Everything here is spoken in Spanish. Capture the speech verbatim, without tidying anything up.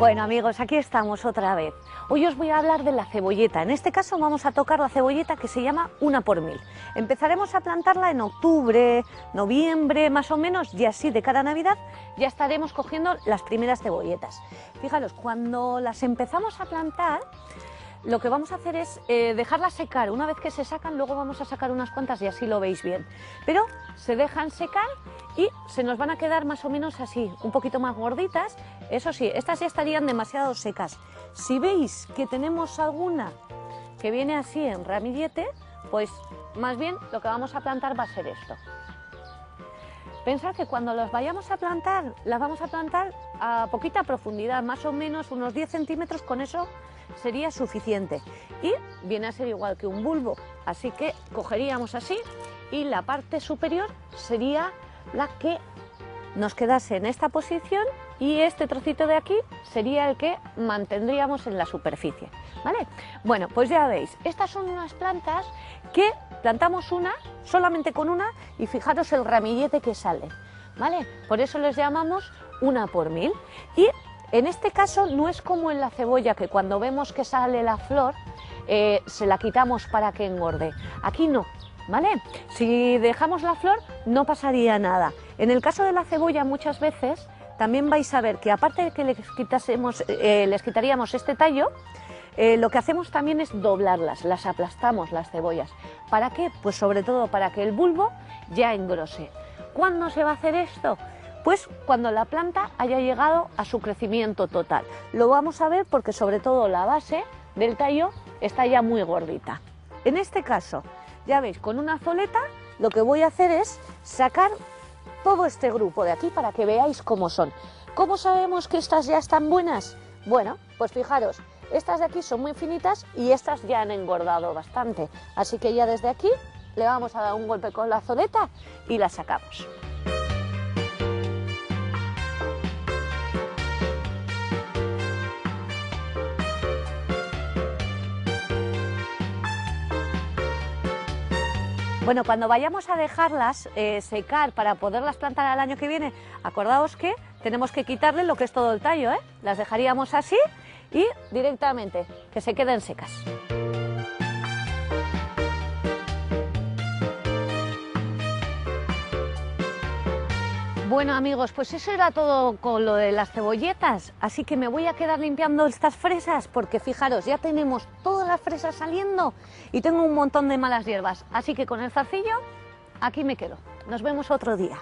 Bueno, amigos, aquí estamos otra vez. Hoy os voy a hablar de la cebolleta. En este caso vamos a tocar la cebolleta que se llama una por mil. Empezaremos a plantarla en octubre, noviembre más o menos, y así de cara a Navidad ya estaremos cogiendo las primeras cebolletas. Fijaros, cuando las empezamos a plantar, lo que vamos a hacer es eh, dejarlas secar. Una vez que se sacan, luego vamos a sacar unas cuantas y así lo veis bien. Pero se dejan secar y se nos van a quedar más o menos así, un poquito más gorditas. Eso sí, estas ya estarían demasiado secas. Si veis que tenemos alguna que viene así en ramillete, pues más bien lo que vamos a plantar va a ser esto. Pensad que cuando los vayamos a plantar, las vamos a plantar a poquita profundidad, más o menos unos diez centímetros, con eso sería suficiente. Y viene a ser igual que un bulbo, así que cogeríamos así y la parte superior sería la que nos quedase en esta posición y este trocito de aquí sería el que mantendríamos en la superficie, ¿vale? Bueno, pues ya veis, estas son unas plantas que plantamos una, solamente con una, y fijaros el ramillete que sale, ¿vale? Por eso les llamamos una por mil. Y en este caso no es como en la cebolla, que cuando vemos que sale la flor eh, se la quitamos para que engorde. Aquí no, ¿vale? Si dejamos la flor no pasaría nada. En el caso de la cebolla muchas veces también vais a ver que aparte de que les, quitásemos, eh, les quitaríamos este tallo, eh, lo que hacemos también es doblarlas, las aplastamos las cebollas. ¿Para qué? Pues sobre todo para que el bulbo ya engrose. ¿Cuándo se va a hacer esto? Pues cuando la planta haya llegado a su crecimiento total. Lo vamos a ver porque sobre todo la base del tallo está ya muy gordita. En este caso, ya veis, con una azoleta lo que voy a hacer es sacar todo este grupo de aquí para que veáis cómo son. ¿Cómo sabemos que estas ya están buenas? Bueno, pues fijaros, estas de aquí son muy finitas y estas ya han engordado bastante. Así que ya desde aquí le vamos a dar un golpe con la azoleta y la sacamos. Bueno, cuando vayamos a dejarlas eh, secar para poderlas plantar al año que viene, acordaos que tenemos que quitarle lo que es todo el tallo, ¿eh? Las dejaríamos así y directamente que se queden secas. Bueno, amigos, pues eso era todo con lo de las cebolletas, así que me voy a quedar limpiando estas fresas porque fijaros, ya tenemos todas las fresas saliendo y tengo un montón de malas hierbas, así que con el zarcillo aquí me quedo. Nos vemos otro día.